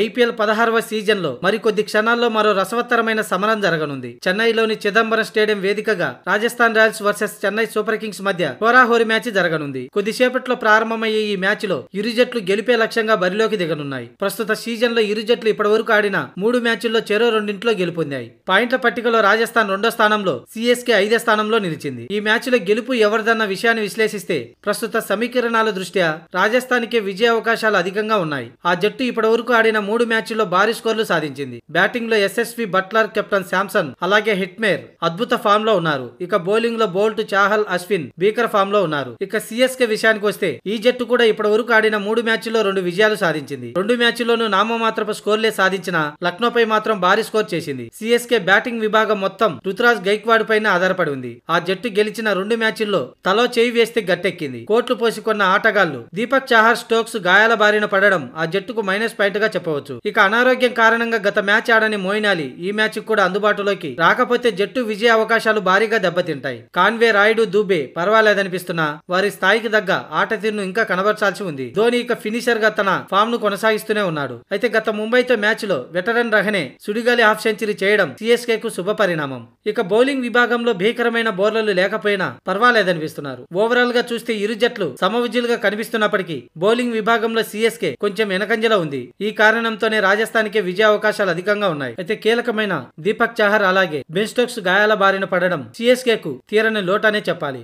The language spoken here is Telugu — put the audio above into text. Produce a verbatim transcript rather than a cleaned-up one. ఐపీఎల్ పదహారవ సీజన్లో మరికొద్ది క్షణాల్లో మరో రసవత్తరమైన సమరం జరగనుంది. చెన్నైలోని చిదంబరం స్టేడియం వేదికగా Rajasthan Royals versus Chennai Super Kings మధ్య హోరాహోరీ మ్యాచ్ జరగనుంది. కొద్దిసేపట్లో ప్రారంభమయ్యే ఈ మ్యాచ్ లో ఇరు జట్లు గెలిపే లక్ష్యంగా బరిలోకి దిగనున్నాయి. ప్రస్తుత సీజన్ లో ఇరు జట్లు ఇప్పటివరకు ఆడిన మూడు మ్యాచ్ల్లో చెరో రెండింటిలో గెలుపొందాయి. పాయింట్ల పట్టికలో రాజస్థాన్ రెండో స్థానంలో, సీఎస్కే ఐదో స్థానంలో నిలిచింది. ఈ మ్యాచ్ లో గెలుపు ఎవరిదన్న విషయాన్ని విశ్లేషిస్తే ప్రస్తుత సమీకరణాల దృష్ట్యా రాజస్థాన్కే విజయ అవకాశాలు అధికంగా ఉన్నాయి. ఆ జట్టు ఇప్పటివరకు ఆడిన మూడు మ్యాచ్ల్లో భారీ స్కోర్లు సాధించింది. బ్యాటింగ్ లో ఎస్ఎస్వి బట్లర్, కెప్టెన్ శాంసన్ అలాగే హిట్మేర్ అద్భుత ఫామ్ లో ఉన్నారు. ఇక బౌలింగ్ లో బోల్ట్, చాహల్, అశ్విన్ భీకర్ ఫామ్ లో ఉన్నారు. ఇక సీఎస్కే విషయానికి వస్తే ఈ జట్టు కూడా ఇప్పటి వరకు ఆడిన మూడు మ్యాచ్ల్లో రెండు విజయాలు సాధించింది. రెండు మ్యాచ్ల్లోనూ నామమాత్రపు స్కోర్లే సాధించిన లక్నోపై మాత్రం భారీ స్కోర్ చేసింది. సీఎస్కే బ్యాటింగ్ విభాగం మొత్తం రుతురాజ్ గైక్వాడ్ పైన ఆధారపడి ఉంది. ఆ జట్టు గెలిచిన రెండు మ్యాచ్ల్లో తలో చేయి వేస్తే గట్టెక్కింది. కోట్లు పోసుకున్న ఆటగాళ్లు దీపక్ చాహర్, స్టోక్స్ గాయాల బారిన పడడం ఆ జట్టుకు మైనస్ పాయింట్ గా చెప్పవచ్చు. ఇక అనారోగ్యం కారణంగా గత మ్యాచ్ ఆడని మోయిన్ అలీ ఈ మ్యాచ్ కూడా అందుబాటులోకి రాకపోతే జట్టు విజయ అవకాశాలు భారీగా దెబ్బతింటాయి. కాన్వే, రాయుడు, దూబే పర్వాలేదనిపిస్తున్నా వారి స్థాయికి తగ్గ ఆట తీరును ఇంకా కనబర్చాల్సి ఉంది. ధోని ఇక ఫినిషర్ గా తన ఫామ్ ను కొనసాగిస్తూనే ఉన్నాడు. అయితే గత ముంబైతో మ్యాచ్ లో వెటరన్ రహనే సుడిగాలి హాఫ్ సెంచరీ చేయడం సీఎస్కే కు శుభ పరిణామం. ఇక బౌలింగ్ విభాగంలో భీకరమైన బౌలర్లు లేకపోయినా పర్వాలేదనిపిస్తున్నారు. ఓవరాల్ గా చూస్తే ఇరు జట్లు సమవుజ్జులుగా కనిపిస్తున్నప్పటికీ బౌలింగ్ విభాగంలో సీఎస్కే కొంచెం వెనకంజలో ఉంది. ఈ కారణంతోనే రాజస్థాన్కే విజయ అవకాశాలు అధికంగా ఉన్నాయి. అయితే కీలకమైన దీపక్ చాహర్ అలాగే బెన్ స్టోక్స్ గాయాల బారిన పడడం సీఎస్కే కు తీరని లోటనే చెప్పాలి.